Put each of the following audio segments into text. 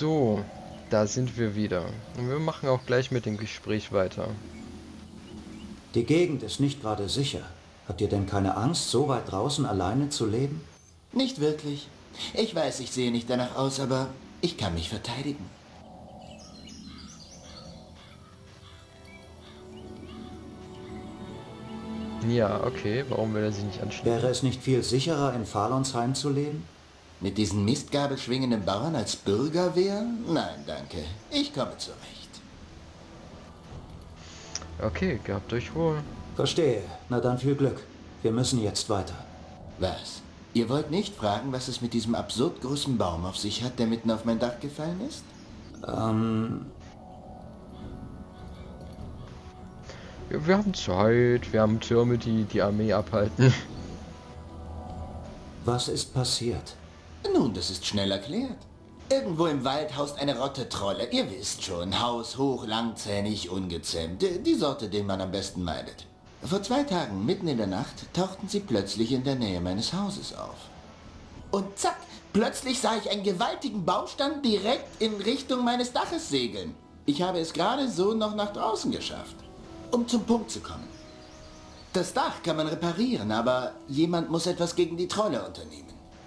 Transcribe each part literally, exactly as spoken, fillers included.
So, da sind wir wieder. Und wir machen auch gleich mit dem Gespräch weiter. Die Gegend ist nicht gerade sicher. Habt ihr denn keine Angst, so weit draußen alleine zu leben? Nicht wirklich. Ich weiß, ich sehe nicht danach aus, aber ich kann mich verteidigen. Ja, okay, warum will er sich nicht anschließen? Wäre es nicht viel sicherer, in Falonsheim zu leben? Mit diesen mistgabelschwingenden Bauern als Bürgerwehr? Nein, danke. Ich komme zurecht. Okay, gehabt euch wohl. Verstehe. Na dann viel Glück. Wir müssen jetzt weiter. Was? Ihr wollt nicht fragen, was es mit diesem absurd großen Baum auf sich hat, der mitten auf mein Dach gefallen ist? Ähm... Ja, wir haben Zeit. Wir haben Türme, die die Armee abhalten. Was ist passiert? Nun, das ist schnell erklärt. Irgendwo im Wald haust eine Rotte-Trolle. Ihr wisst schon, haushoch, langzähnig, ungezähmt. Die Sorte, den man am besten meidet. Vor zwei Tagen, mitten in der Nacht, tauchten sie plötzlich in der Nähe meines Hauses auf. Und zack, plötzlich sah ich einen gewaltigen Baumstamm direkt in Richtung meines Daches segeln. Ich habe es gerade so noch nach draußen geschafft. Um zum Punkt zu kommen. Das Dach kann man reparieren, aber jemand muss etwas gegen die Trolle unternehmen.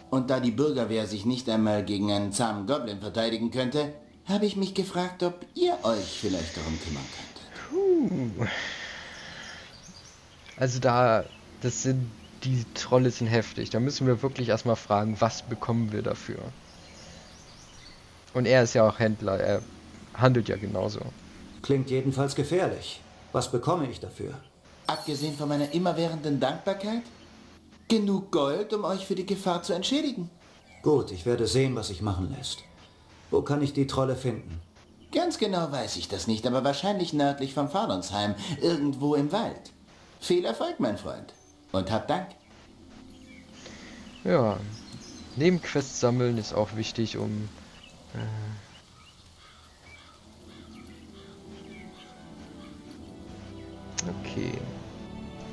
Und da die Bürgerwehr sich nicht einmal gegen einen zahmen Goblin verteidigen könnte, habe ich mich gefragt, ob ihr euch vielleicht darum kümmern könnt. Also da, das sind, die Trolle sind heftig. Da müssen wir wirklich erstmal fragen, was bekommen wir dafür? Und er ist ja auch Händler, er handelt ja genauso. Klingt jedenfalls gefährlich. Was bekomme ich dafür? Abgesehen von meiner immerwährenden Dankbarkeit? Genug Gold, um euch für die Gefahr zu entschädigen. Gut, ich werde sehen, was sich machen lässt. Wo kann ich die Trolle finden? Ganz genau weiß ich das nicht, aber wahrscheinlich nördlich von Falonsheim, irgendwo im Wald. Viel Erfolg, mein Freund. Und habt Dank. Ja, Nebenquests sammeln ist auch wichtig, um... Äh okay.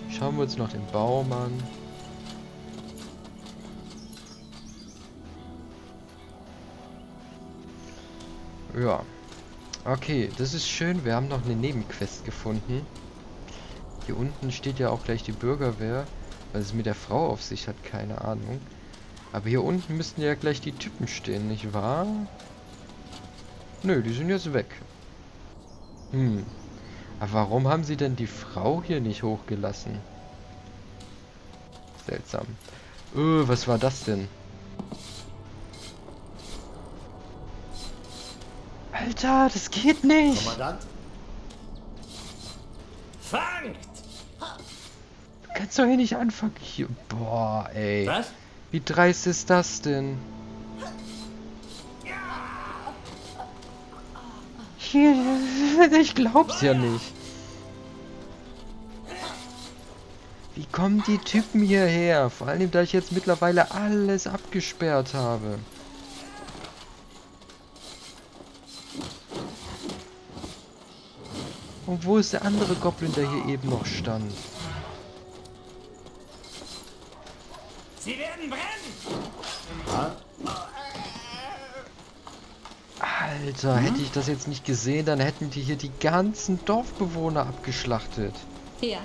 Schauen wir uns noch den Baum an. Ja, okay, das ist schön, wir haben noch eine Nebenquest gefunden. Hier unten steht ja auch gleich die Bürgerwehr, was es mit der Frau auf sich hat, keine Ahnung. Aber hier unten müssten ja gleich die Typen stehen, nicht wahr? Nö, die sind jetzt weg. Hm, aber warum haben sie denn die Frau hier nicht hochgelassen? Seltsam. Öh, was war das denn? Alter, das geht nicht! Kommandant? Fangt! Du kannst doch hier nicht anfangen. Hier. Boah, ey. Was? Wie dreist ist das denn? Hier, ich glaub's ja nicht. Wie kommen die Typen hierher? Vor allem, da ich jetzt mittlerweile alles abgesperrt habe. Und wo ist der andere Goblin, der hier eben noch stand? Sie werden brennen! Alter, hm? Hätte ich das jetzt nicht gesehen, dann hätten die hier die ganzen Dorfbewohner abgeschlachtet. Ja.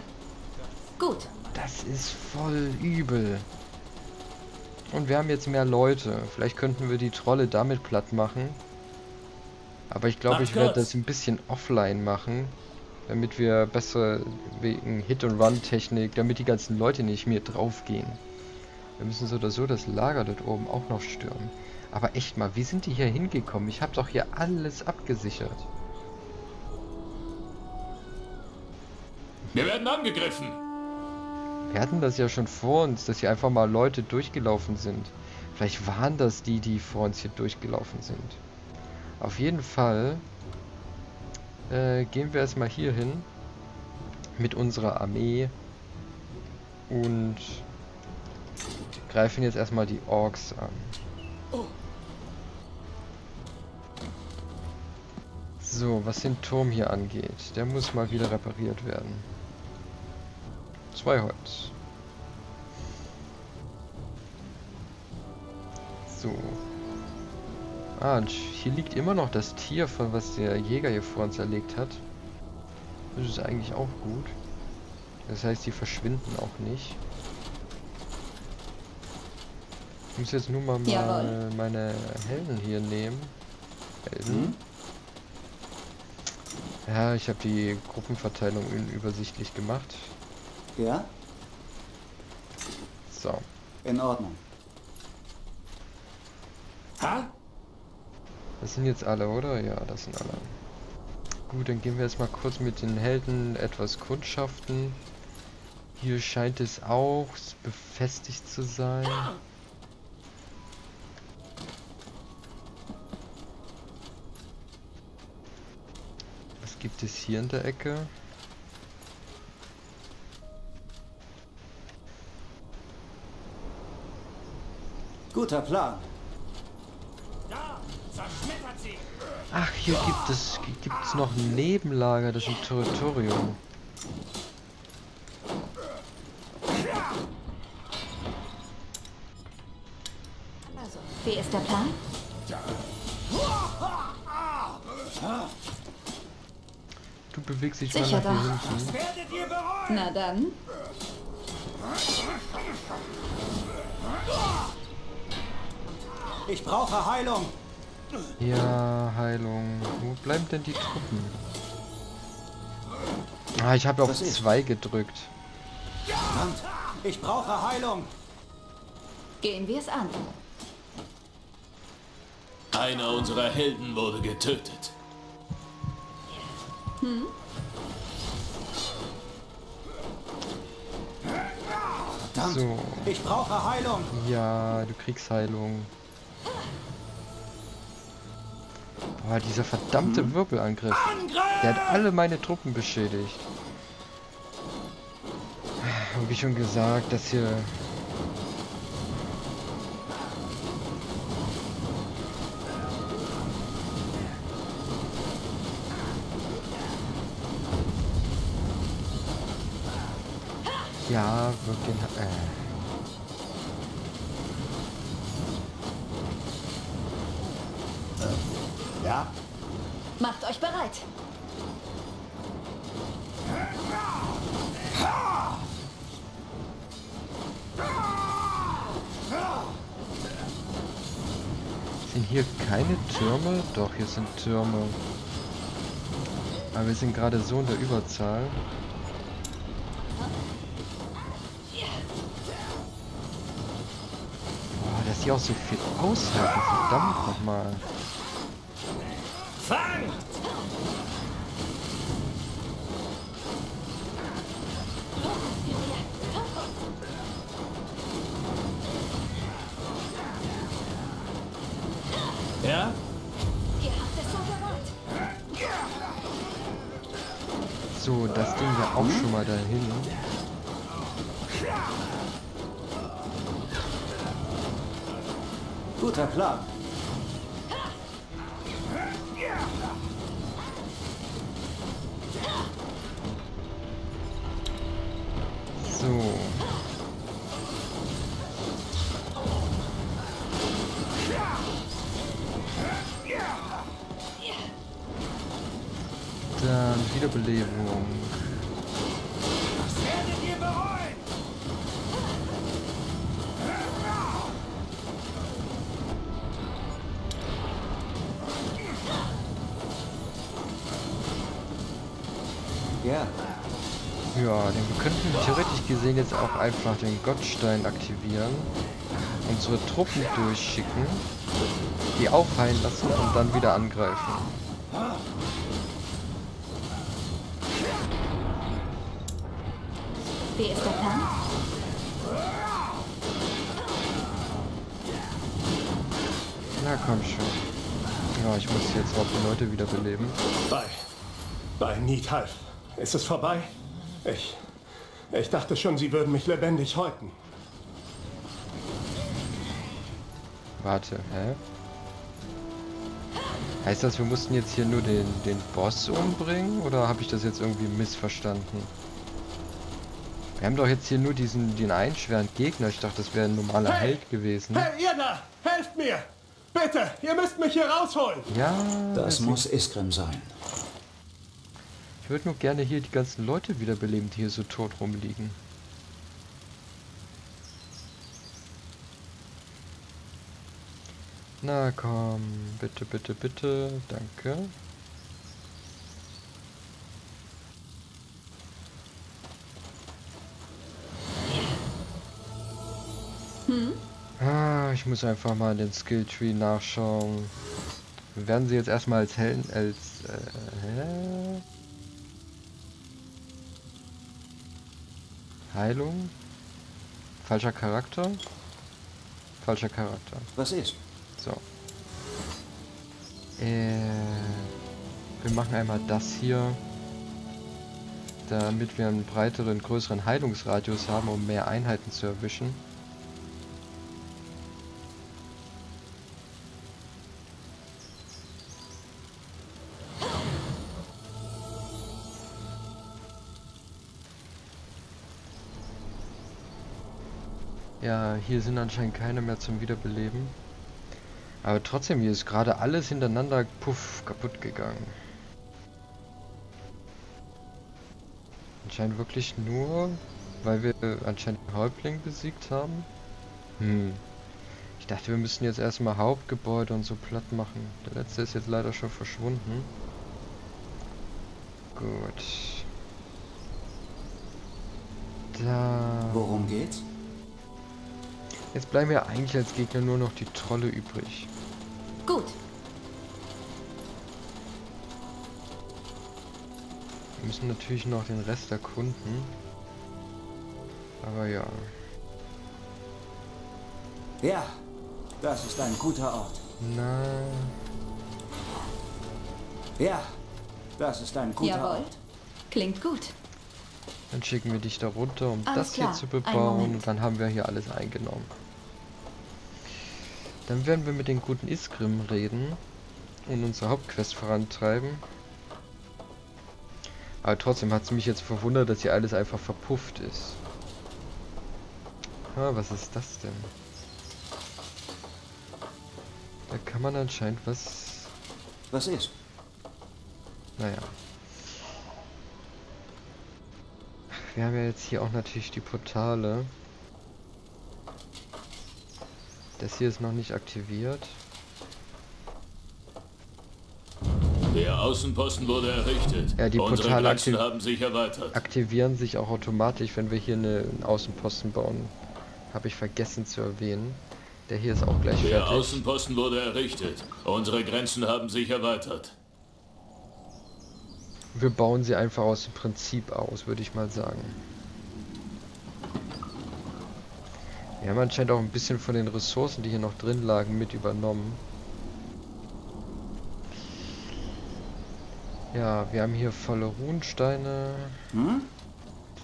Gut. Das ist voll übel. Und wir haben jetzt mehr Leute. Vielleicht könnten wir die Trolle damit platt machen. Aber ich glaube, ich werde das ein bisschen offline machen. Damit wir besser wegen Hit-and-Run-Technik, damit die ganzen Leute nicht mehr draufgehen. Wir müssen so oder so das Lager dort oben auch noch stürmen. Aber echt mal, wie sind die hier hingekommen? Ich habe doch hier alles abgesichert. Wir werden angegriffen! Wir hatten das ja schon vor uns, dass hier einfach mal Leute durchgelaufen sind. Vielleicht waren das die, die vor uns hier durchgelaufen sind. Auf jeden Fall äh, gehen wir erstmal hier hin mit unserer Armee und greifen jetzt erstmal die Orks an. Oh. So, was den Turm hier angeht, der muss mal wieder repariert werden. Zwei Holz. So. Ah, und hier liegt immer noch das Tier, von was der Jäger hier vor uns erlegt hat. Das ist eigentlich auch gut. Das heißt, die verschwinden auch nicht. Ich muss jetzt nur mal meine, meine Helden hier nehmen. Helden? Mhm. Ja, ich habe die Gruppenverteilung unübersichtlich gemacht. Ja? So. In Ordnung. Ha? Das sind jetzt alle, oder? Ja, das sind alle. Gut, dann gehen wir jetzt mal kurz mit den Helden etwas kundschaften. Hier scheint es auch befestigt zu sein. Was gibt es hier in der Ecke? Guter Plan. Ach, hier gibt es gibt's noch ein Nebenlager, das ist ein Territorium. Also, wie ist der Plan? Du bewegst dich mal nach hier hinten. Na dann. Ich brauche Heilung. Ja, Heilung. Wo bleiben denn die Truppen? Ah, ich habe auf zwei gedrückt. Verdammt, ich brauche Heilung. Gehen wir es an. Einer unserer Helden wurde getötet. Hm? Verdammt, so. Ich brauche Heilung. Ja, du kriegst Heilung. Oh, dieser verdammte hm. Wirbelangriff. Angriff! Der hat alle meine Truppen beschädigt. Hab ich schon gesagt, dass hier... Ja, wirklich... Äh. Ja? Macht euch bereit. Sind hier keine Türme? Doch, hier sind Türme. Aber wir sind gerade so in der Überzahl. Boah, dass die auch so viel aushalten. Verdammt nochmal. Fangt! Ja? So, das Ding ja auch schon mal dahin. Guter Plan. Dann Wiederbelebung. Was werdet ihr bereuen? Ja. Ja, dann könnten wir theoretisch gesehen jetzt auch einfach den Gottstein aktivieren, unsere Truppen durchschicken, die aufheilen lassen und dann wieder angreifen. Wie ist der Plan? Na komm schon. Ja, ich muss jetzt auch die Leute wiederbeleben. Bei... Bei Need half. Ist es vorbei? Ich... Ich dachte schon, sie würden mich lebendig häuten. Warte, hä? Heißt das, wir mussten jetzt hier nur den, den Boss umbringen? Oder habe ich das jetzt irgendwie missverstanden? Wir haben doch jetzt hier nur diesen, den einen schweren Gegner. Ich dachte, das wäre ein normaler hey, Held gewesen. Hey, ihr da! Helft mir! Bitte, ihr müsst mich hier rausholen. Ja, das muss Iskrim sein. Ich würde nur gerne hier die ganzen Leute wiederbeleben, die hier so tot rumliegen. Na komm, bitte, bitte, bitte, danke. Hm? Ah, ich muss einfach mal in den Skilltree nachschauen. Wir werden sie jetzt erstmal als Helden, als... Äh, Heilung? Falscher Charakter? Falscher Charakter. Was ist? So. Äh, wir machen einmal das hier, damit wir einen breiteren, größeren Heilungsradius haben, um mehr Einheiten zu erwischen. Ja, hier sind anscheinend keine mehr zum Wiederbeleben. Aber trotzdem, hier ist gerade alles hintereinander puff kaputt gegangen. Anscheinend wirklich nur, weil wir anscheinend den Häuptling besiegt haben. Hm. Ich dachte, wir müssen jetzt erstmal Hauptgebäude und so platt machen. Der letzte ist jetzt leider schon verschwunden. Gut. Da. Worum geht's? Jetzt bleiben ja eigentlich als Gegner nur noch die Trolle übrig. Gut. Wir müssen natürlich noch den Rest erkunden. Aber ja. Ja, das ist ein guter Ort. Na. Ja, das ist ein guter Jawohl. Ort. Klingt gut. Dann schicken wir dich da runter, um alles das klar. hier zu bebauen. Und dann haben wir hier alles eingenommen. Dann werden wir mit den guten Iskrim reden und unsere Hauptquest vorantreiben. Aber trotzdem hat es mich jetzt verwundert, dass hier alles einfach verpufft ist. Ah, was ist das denn? Da kann man anscheinend was... Was ist? Naja. Ach, wir haben ja jetzt hier auch natürlich die Portale. Das hier ist noch nicht aktiviert. Der Außenposten wurde errichtet. Ja, die Portale haben sich erweitert. Aktivieren sich auch automatisch, wenn wir hier eine, einen Außenposten bauen. Habe ich vergessen zu erwähnen. Der hier ist auch gleich fertig. Der Außenposten wurde errichtet. Unsere Grenzen haben sich erweitert. Wir bauen sie einfach aus dem Prinzip aus, würde ich mal sagen. Wir haben anscheinend auch ein bisschen von den Ressourcen, die hier noch drin lagen, mit übernommen. Ja, wir haben hier volle Runensteine. Hm?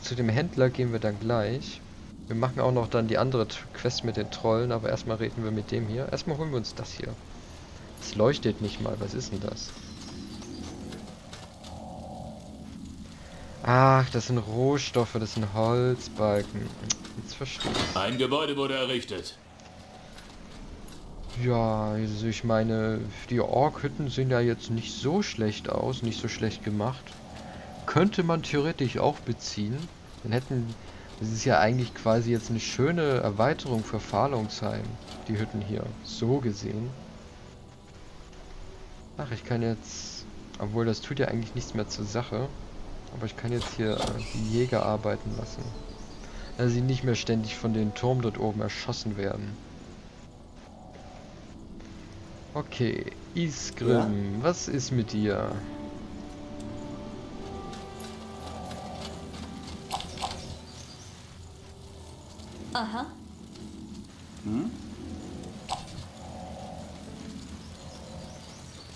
Zu dem Händler gehen wir dann gleich. Wir machen auch noch dann die andere Quest mit den Trollen, aber erstmal reden wir mit dem hier. Erstmal holen wir uns das hier. Es leuchtet nicht mal, was ist denn das? Ach, das sind Rohstoffe, das sind Holzbalken. Jetzt verstehe ich. Ein Gebäude wurde errichtet. Ja, also ich meine, die Ork-Hütten sehen ja jetzt nicht so schlecht aus, nicht so schlecht gemacht. Könnte man theoretisch auch beziehen. Dann hätten, das ist ja eigentlich quasi jetzt eine schöne Erweiterung für Falonsheim, die Hütten hier, so gesehen. Ach, ich kann jetzt, obwohl das tut ja eigentlich nichts mehr zur Sache. Aber ich kann jetzt hier die Jäger arbeiten lassen. Dass sie nicht mehr ständig von dem Turm dort oben erschossen werden. Okay, Iskrim, ja? Was ist mit dir? Aha. Hm?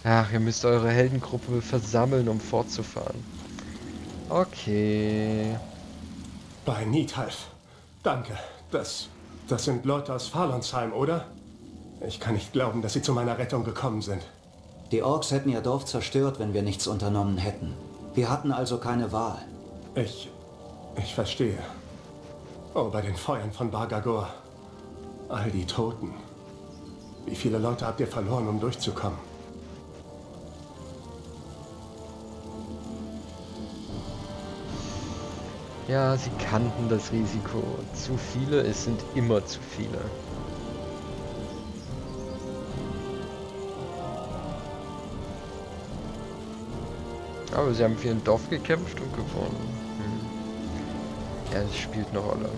Ach, ihr müsst eure Heldengruppe versammeln, um fortzufahren. Okay. Bei Nidhalf. Danke. Das, das sind Leute aus Falonsheim, oder? Ich kann nicht glauben, dass sie zu meiner Rettung gekommen sind. Die Orks hätten ihr Dorf zerstört, wenn wir nichts unternommen hätten. Wir hatten also keine Wahl. Ich... ich verstehe. Oh, bei den Feuern von Bargagor. All die Toten. Wie viele Leute habt ihr verloren, um durchzukommen? Ja, sie kannten das Risiko. Zu viele, es sind immer zu viele. Aber sie haben für ein Dorf gekämpft und gewonnen. Hm. Ja, das spielt eine Rolle.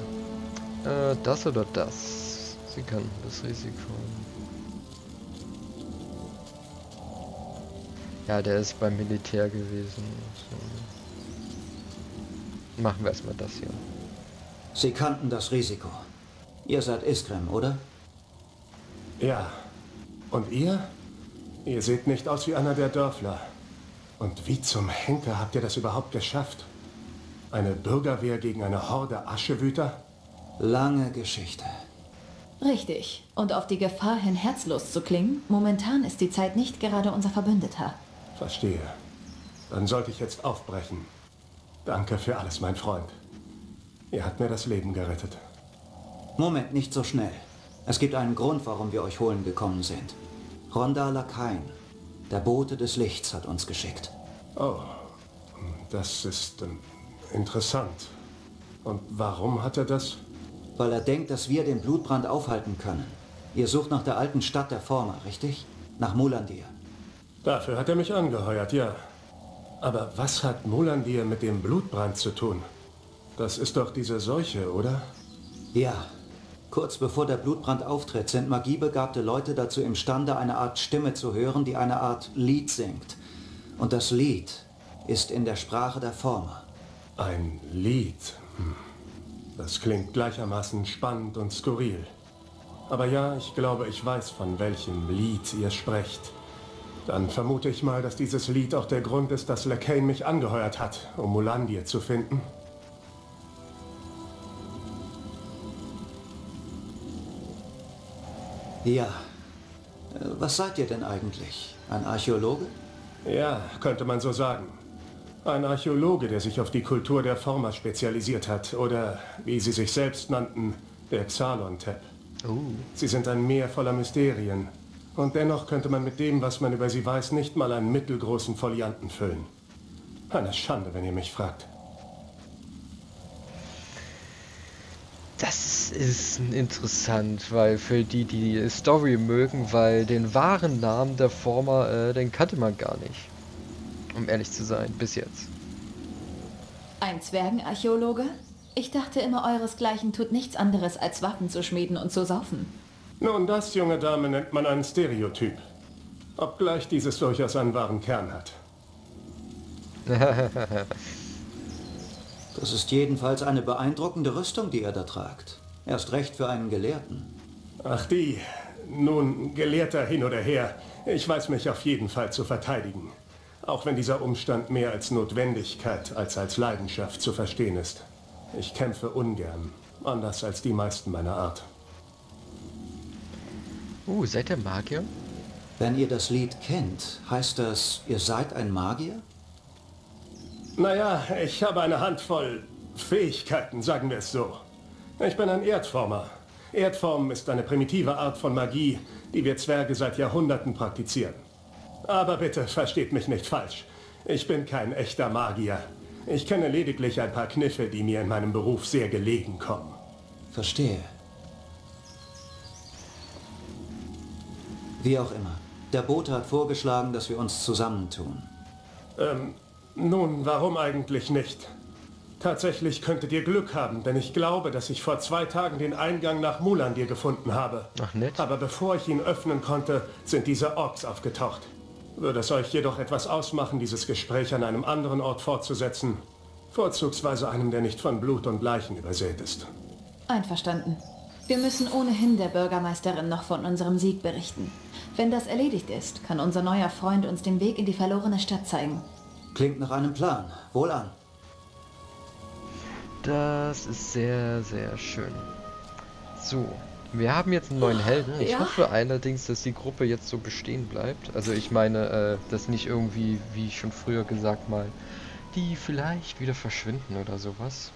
Äh, das oder das? Sie kannten das Risiko. Ja, der ist beim Militär gewesen. So. Machen wir erstmal das hier. Sie kannten das Risiko. Ihr seid Iskrem, oder? Ja. Und ihr? Ihr seht nicht aus wie einer der Dörfler. Und wie zum Henker habt ihr das überhaupt geschafft? Eine Bürgerwehr gegen eine Horde Aschewüter? Lange Geschichte. Richtig. Und auf die Gefahr hin, herzlos zu klingen, momentan ist die Zeit nicht gerade unser Verbündeter. Verstehe. Dann sollte ich jetzt aufbrechen. Danke für alles, mein Freund. Ihr habt mir das Leben gerettet. Moment, nicht so schnell. Es gibt einen Grund, warum wir euch holen gekommen sind. Rondala Kain. Der Bote des Lichts hat uns geschickt. Oh, das ist ähm, interessant. Und warum hat er das? Weil er denkt, dass wir den Blutbrand aufhalten können. Ihr sucht nach der alten Stadt der Forma, richtig? Nach Mulandir. Dafür hat er mich angeheuert, ja. Aber was hat Mulandir mit dem Blutbrand zu tun? Das ist doch diese Seuche, oder? Ja. Kurz bevor der Blutbrand auftritt, sind magiebegabte Leute dazu imstande, eine Art Stimme zu hören, die eine Art Lied singt. Und das Lied ist in der Sprache der Forma. Ein Lied. Das klingt gleichermaßen spannend und skurril. Aber ja, ich glaube, ich weiß, von welchem Lied ihr sprecht. Dann vermute ich mal, dass dieses Lied auch der Grund ist, dass Lekain mich angeheuert hat, um Mulandir zu finden. Ja. Was seid ihr denn eigentlich? Ein Archäologe? Ja, könnte man so sagen. Ein Archäologe, der sich auf die Kultur der Forma spezialisiert hat. Oder, wie sie sich selbst nannten, der Zalontep. Oh. Sie sind ein Meer voller Mysterien. Und dennoch könnte man mit dem, was man über sie weiß, nicht mal einen mittelgroßen Folianten füllen. Eine Schande, wenn ihr mich fragt. Das ist interessant, weil für die, die Story mögen, weil den wahren Namen der Forma, äh, den kannte man gar nicht. Um ehrlich zu sein, bis jetzt. Ein Zwergenarchäologe? Ich dachte immer, euresgleichen tut nichts anderes, als Waffen zu schmieden und zu saufen. Nun, das, junge Dame, nennt man einen Stereotyp. Obgleich dieses durchaus einen wahren Kern hat. Das ist jedenfalls eine beeindruckende Rüstung, die er da tragt. Erst recht für einen Gelehrten. Ach die. Nun, Gelehrter hin oder her. Ich weiß mich auf jeden Fall zu verteidigen. Auch wenn dieser Umstand mehr als Notwendigkeit als als Leidenschaft zu verstehen ist. Ich kämpfe ungern. Anders als die meisten meiner Art. Uh, seid ihr Magier? Wenn ihr das Lied kennt, heißt das, ihr seid ein Magier? Naja, ich habe eine Handvoll Fähigkeiten, sagen wir es so. Ich bin ein Erdformer. Erdform ist eine primitive Art von Magie, die wir Zwerge seit Jahrhunderten praktizieren. Aber bitte versteht mich nicht falsch. Ich bin kein echter Magier. Ich kenne lediglich ein paar Kniffe, die mir in meinem Beruf sehr gelegen kommen. Verstehe. Wie auch immer. Der Bote hat vorgeschlagen, dass wir uns zusammentun. Ähm... Nun, warum eigentlich nicht? Tatsächlich könntet ihr Glück haben, denn ich glaube, dass ich vor zwei Tagen den Eingang nach Mulandir gefunden habe. Ach, nett. Aber bevor ich ihn öffnen konnte, sind diese Orks aufgetaucht. Würde es euch jedoch etwas ausmachen, dieses Gespräch an einem anderen Ort fortzusetzen? Vorzugsweise einem, der nicht von Blut und Leichen übersät ist. Einverstanden. Wir müssen ohnehin der Bürgermeisterin noch von unserem Sieg berichten. Wenn das erledigt ist, kann unser neuer Freund uns den Weg in die verlorene Stadt zeigen. Klingt nach einem Plan. Wohlan. Das ist sehr, sehr schön. So, wir haben jetzt einen neuen Helden. Ich ja. hoffe allerdings, dass die Gruppe jetzt so bestehen bleibt. Also ich meine, äh, dass nicht irgendwie, wie schon früher gesagt mal, die vielleicht wieder verschwinden oder sowas.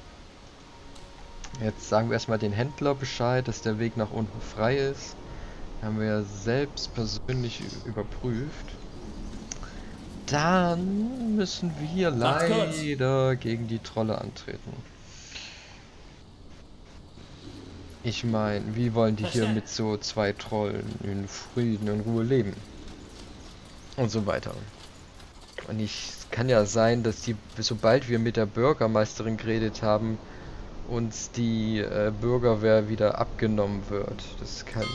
Jetzt sagen wir erstmal den Händler Bescheid, dass der Weg nach unten frei ist. Haben wir ja selbst persönlich überprüft. Dann müssen wir leider gegen die Trolle antreten. Ich meine, wie wollen die hier mit so zwei Trollen in Frieden und Ruhe leben? Und so weiter. Und ich kann ja sein, dass die, sobald wir mit der Bürgermeisterin geredet haben, uns die äh, Bürgerwehr wieder abgenommen wird. Das kann,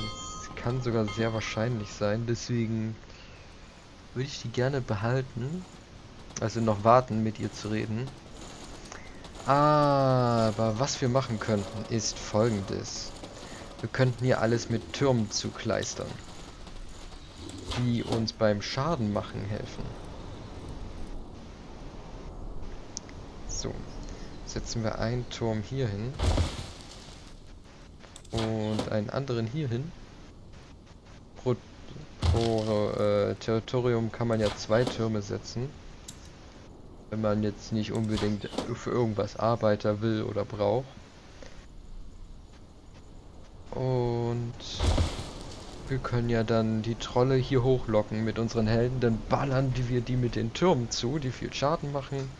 kann sogar sehr wahrscheinlich sein. Deswegen würde ich die gerne behalten. Also noch warten, mit ihr zu reden. Aber was wir machen könnten, ist Folgendes. Wir könnten hier alles mit Türmen zukleistern, die uns beim Schaden machen helfen. So, setzen wir einen Turm hier hin und einen anderen hier hin. Pro, pro äh, Territorium kann man ja zwei Türme setzen, wenn man jetzt nicht unbedingt für irgendwas Arbeiter will oder braucht. Und wir können ja dann die Trolle hier hochlocken mit unseren Helden, dann ballern die wir die mit den Türmen zu, die viel Schaden machen.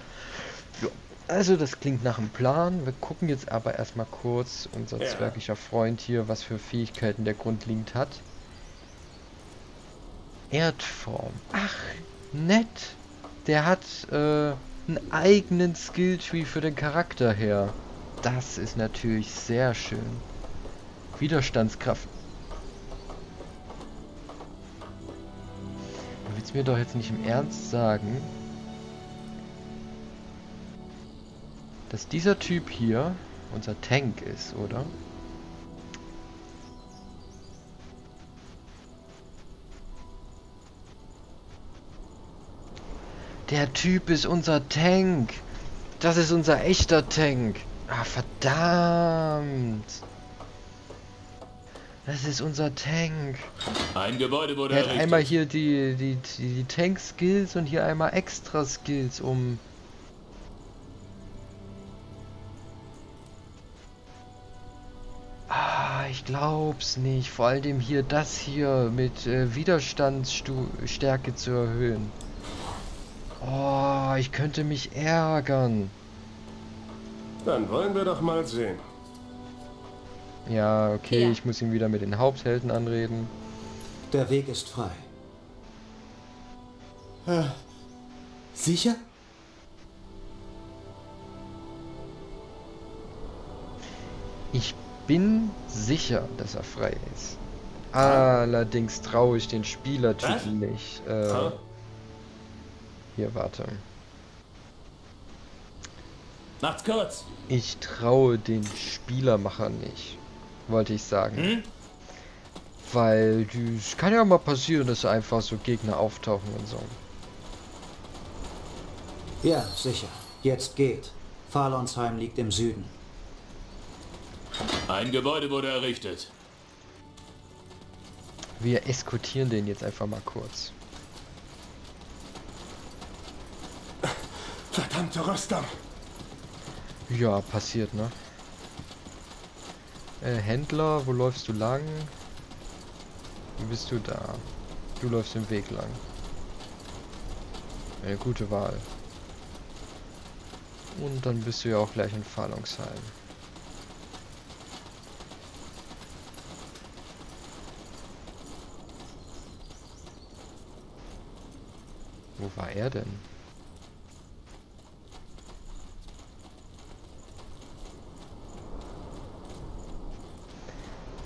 Ja, also das klingt nach einem Plan. Wir gucken jetzt aber erstmal kurz, unser ja. zwergischer Freund hier, was für Fähigkeiten der Grundlind hat. Erdform. Ach, nett. Der hat äh, einen eigenen Skilltree für den Charakter her. Das ist natürlich sehr schön. Widerstandskraft. Du willst mir doch jetzt nicht im Ernst sagen, dass dieser Typ hier unser Tank ist, oder? Der Typ ist unser Tank. Das ist unser echter Tank. Ah, verdammt. Das ist unser Tank. Ein Gebäude wurde errichtet. Er hat einmal hier die, die, die, die Tank-Skills und hier einmal extra Skills um. Ah, ich glaub's nicht. Vor allem hier das hier mit äh, Widerstandsstärke zu erhöhen. Oh, ich könnte mich ärgern. Dann wollen wir doch mal sehen. Ja, okay, ja. Ich muss ihn wieder mit den Haupthelden anreden. Der Weg ist frei. Äh, sicher? Ich bin sicher, dass er frei ist. Allerdings traue ich den Spielertypen äh? nicht. Äh, huh? Hier, warte. Macht's kurz. Ich traue den Spielermacher nicht, wollte ich sagen. Hm? Weil es kann ja mal passieren, dass einfach so Gegner auftauchen und so. Ja, sicher. Jetzt geht. Falonsheim liegt im Süden. Ein Gebäude wurde errichtet. Wir eskortieren den jetzt einfach mal kurz. Verdammte Rüstung! Ja, passiert, ne? Äh, Händler, wo läufst du lang? Wo bist du da? Du läufst den Weg lang. Eine gute Wahl. Und dann bist du ja auch gleich in Falonsheim. Wo war er denn?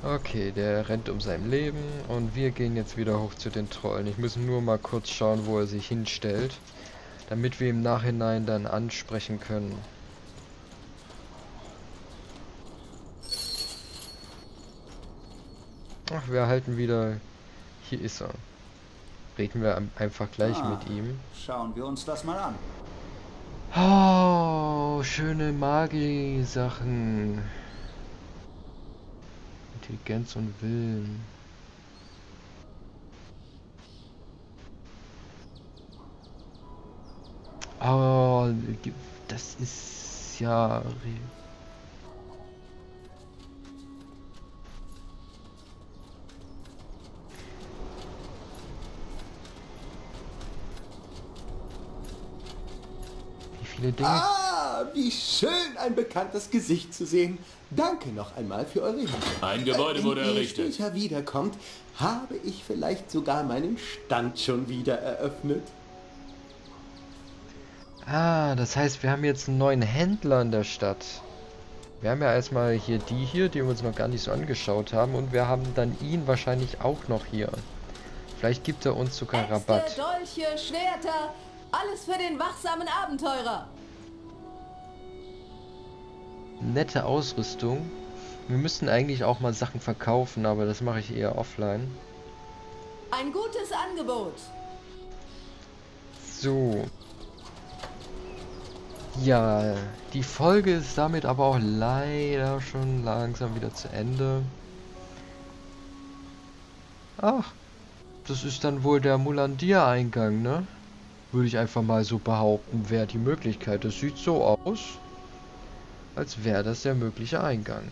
Okay, der rennt um sein Leben und wir gehen jetzt wieder hoch zu den Trollen. Ich muss nur mal kurz schauen, wo er sich hinstellt, damit wir im Nachhinein dann ansprechen können. Ach, wir erhalten wieder... Hier ist er. Reden wir einfach gleich ah, mit ihm. Schauen wir uns das mal an. Oh, schöne Magie-Sachen. Intelligenz und Willen. Oh, das ist ja... viele Dinge. Ah, wie schön, ein bekanntes Gesicht zu sehen. Danke noch einmal für eure Hilfe. Ein Gebäude wurde errichtet. Wenn ihr später wiederkommt, habe ich vielleicht sogar meinen Stand schon wieder eröffnet. Ah, das heißt, wir haben jetzt einen neuen Händler in der Stadt. Wir haben ja erstmal hier die hier, die wir uns noch gar nicht so angeschaut haben. Und wir haben dann ihn wahrscheinlich auch noch hier. Vielleicht gibt er uns sogar Äxte, Rabatt. Dolche, Schwerter, alles für den wachsamen Abenteurer. Nette Ausrüstung. Wir müssten eigentlich auch mal Sachen verkaufen, aber das mache ich eher offline. Ein gutes Angebot. So. Ja, die Folge ist damit aber auch leider schon langsam wieder zu Ende. Ach, das ist dann wohl der Mulandir-Eingang, ne? Würde ich einfach mal so behaupten, wäre die Möglichkeit. Das sieht so aus, als wäre das der mögliche Eingang.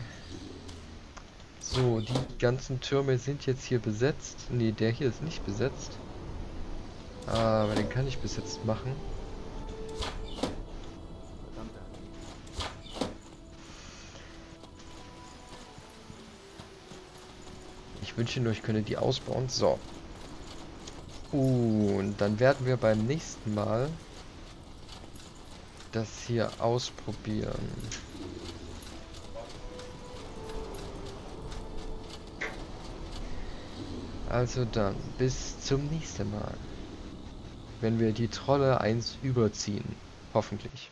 So, die ganzen Türme sind jetzt hier besetzt. Ne, der hier ist nicht besetzt. Aber den kann ich besetzt machen. Ich wünsche nur, ich könnte die ausbauen. So. Und dann werden wir beim nächsten Mal das hier ausprobieren. Also dann, bis zum nächsten Mal. Wenn wir die Trolle eins überziehen. Hoffentlich.